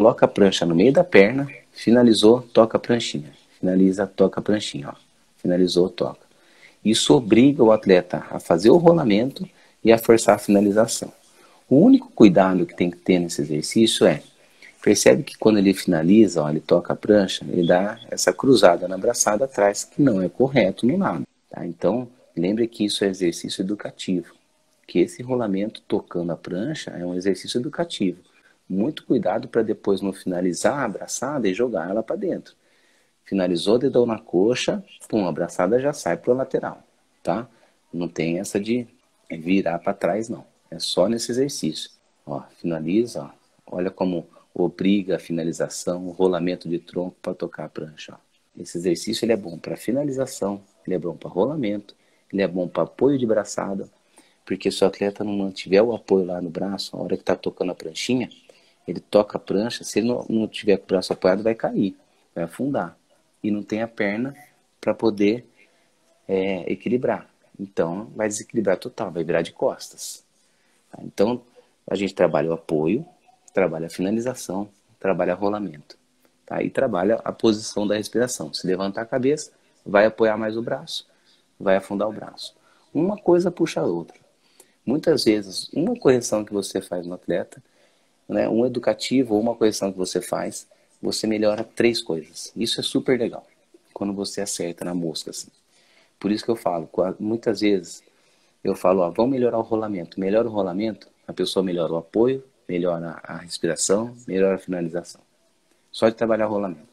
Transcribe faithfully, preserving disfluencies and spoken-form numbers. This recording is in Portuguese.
coloca a prancha no meio da perna, finalizou, toca a pranchinha. Finaliza, toca a pranchinha. Ó. Finalizou, toca. Isso obriga o atleta a fazer o rolamento e a forçar a finalização. O único cuidado que tem que ter nesse exercício é, percebe que quando ele finaliza, ó, ele toca a prancha, ele dá essa cruzada na braçada atrás, que não é correto no nado. Tá? Então, lembre que isso é exercício educativo. Que esse rolamento tocando a prancha é um exercício educativo. Muito cuidado para depois não finalizar a abraçada e jogar ela para dentro. Finalizou, dedão na coxa, pum, a abraçada já sai para o lateral, tá? Não tem essa de virar para trás, não. É só nesse exercício. Ó, finaliza, ó. Olha como obriga a finalização, o rolamento de tronco para tocar a prancha. Ó. Esse exercício ele é bom para finalização, ele é bom para rolamento, ele é bom para apoio de braçada. Porque se o atleta não mantiver o apoio lá no braço, a hora que está tocando a pranchinha, ele toca a prancha, se ele não, não tiver com o braço apoiado, vai cair, vai afundar. E não tem a perna para poder é, equilibrar. Então, vai desequilibrar total, vai virar de costas. Então, a gente trabalha o apoio, trabalha a finalização, trabalha o rolamento. Tá? E trabalha a posição da respiração. Se levantar a cabeça, vai apoiar mais o braço, vai afundar o braço. Uma coisa puxa a outra. Muitas vezes, uma correção que você faz no atleta, né, um educativo ou uma correção que você faz, você melhora três coisas. Isso é super legal, quando você acerta na mosca. Assim. Por isso que eu falo, muitas vezes, eu falo, ó, vamos melhorar o rolamento. Melhora o rolamento, a pessoa melhora o apoio, melhora a respiração, melhora a finalização. Só de trabalhar o rolamento.